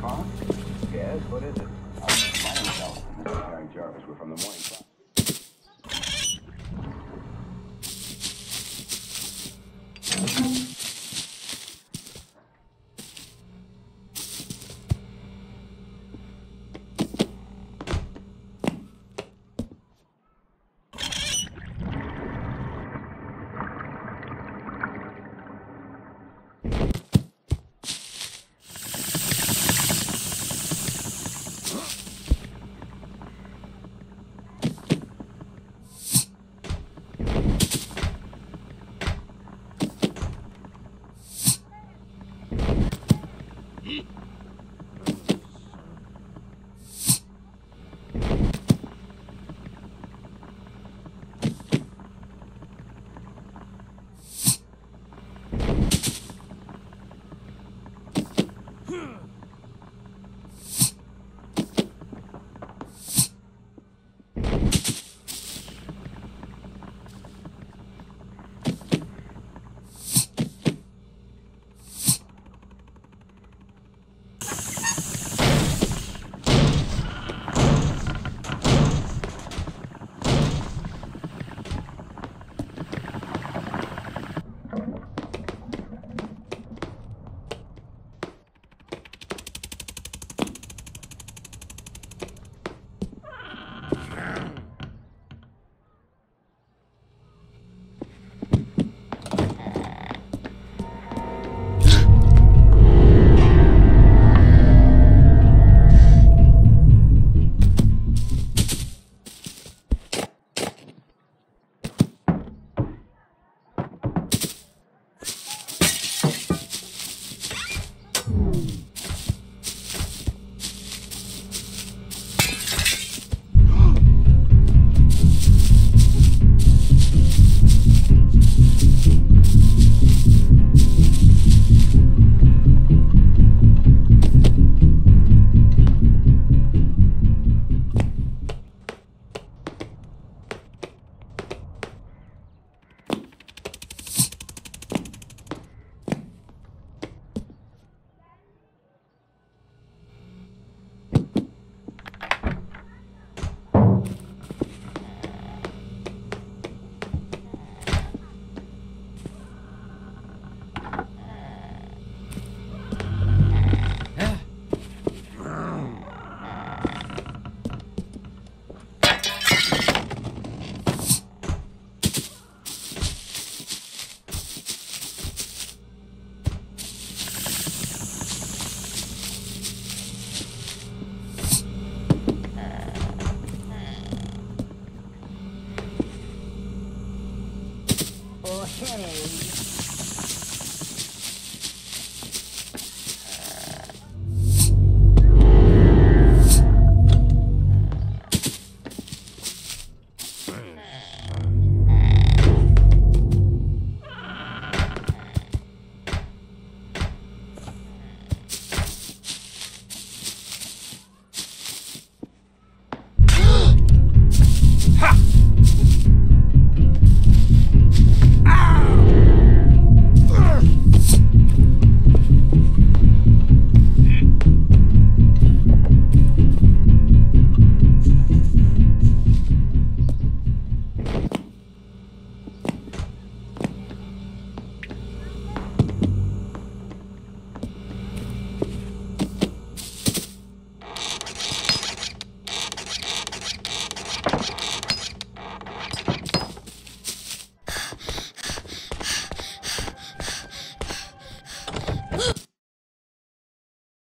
car? Yes, what is it? I was just by myself. Mr. Harry Jarvis, we're from the morning class.